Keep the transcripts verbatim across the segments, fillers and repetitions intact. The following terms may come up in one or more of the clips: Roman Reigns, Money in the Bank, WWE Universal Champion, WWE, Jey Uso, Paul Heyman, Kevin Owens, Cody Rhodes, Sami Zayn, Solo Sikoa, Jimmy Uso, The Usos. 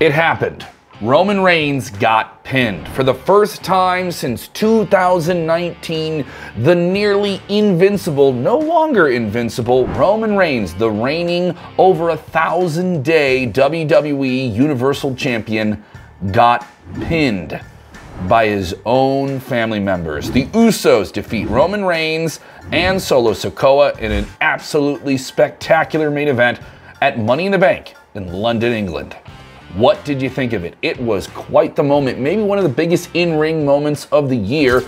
It happened. Roman Reigns got pinned. For the first time since two thousand nineteen, the nearly invincible, no longer invincible, Roman Reigns, the reigning over a thousand day W W E Universal Champion, got pinned by his own family members. The Usos defeat Roman Reigns and Solo Sikoa in an absolutely spectacular main event at Money in the Bank in London, England. What did you think of it? It was quite the moment, maybe one of the biggest in-ring moments of the year.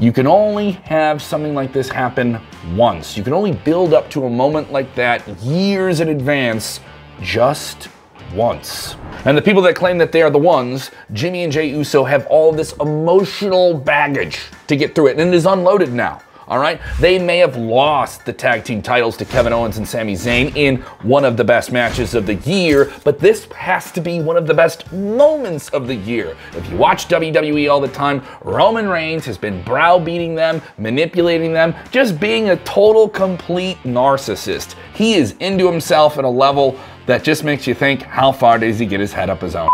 You can only have something like this happen once. You can only build up to a moment like that years in advance, just once. And the people that claim that they are the ones, Jimmy and Jey Uso, have all this emotional baggage to get through it, and it is unloaded now. All right, they may have lost the tag team titles to Kevin Owens and Sami Zayn in one of the best matches of the year, but this has to be one of the best moments of the year. If you watch W W E all the time, Roman Reigns has been browbeating them, manipulating them, just being a total, complete narcissist. He is into himself at a level that just makes you think, how far does he get his head up his own?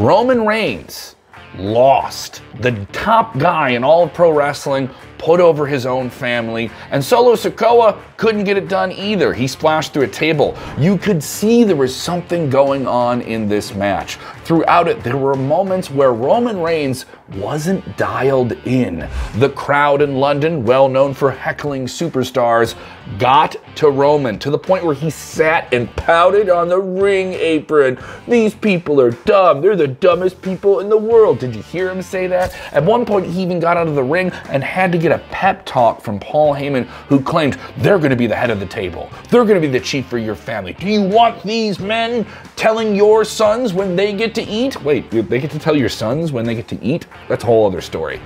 Roman Reigns lost. The top guy in all of pro wrestling put over his own family, and Solo Sikoa couldn't get it done either. He splashed through a table. You could see there was something going on in this match. Throughout it, there were moments where Roman Reigns wasn't dialed in. The crowd in London, well known for heckling superstars, got to Roman to the point where he sat and pouted on the ring apron. These people are dumb. They're the dumbest people in the world. Did you hear him say that? At one point, he even got out of the ring and had to get a pep talk from Paul Heyman, who claimed they're going to be the head of the table. They're going to be the chief for your family. Do you want these men telling your sons when they get to eat? Wait, they get to tell your sons when they get to eat? That's a whole other story.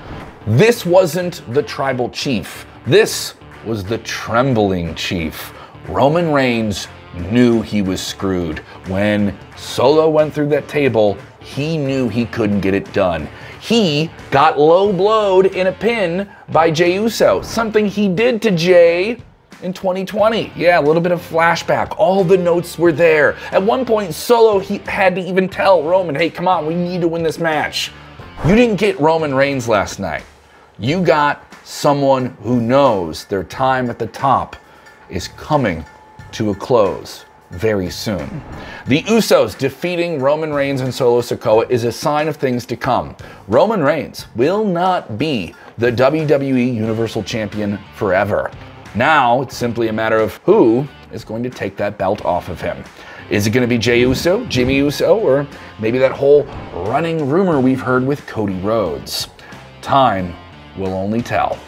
This wasn't the tribal chief. This was the trembling chief. Roman Reigns knew he was screwed. When Solo went through that table, he knew he couldn't get it done. He got low-blowed in a pin by Jey Uso, something he did to Jey in twenty twenty. Yeah, a little bit of flashback. All the notes were there. At one point, Solo he had to even tell Roman, hey, come on, we need to win this match. You didn't get Roman Reigns last night. You got someone who knows their time at the top is coming to a close very soon. The Usos defeating Roman Reigns and Solo Sikoa is a sign of things to come. Roman Reigns will not be the W W E Universal Champion forever. Now it's simply a matter of who is going to take that belt off of him. Is it going to be Jey Uso, Jimmy Uso, or maybe that whole running rumor we've heard with Cody Rhodes? Time will only tell.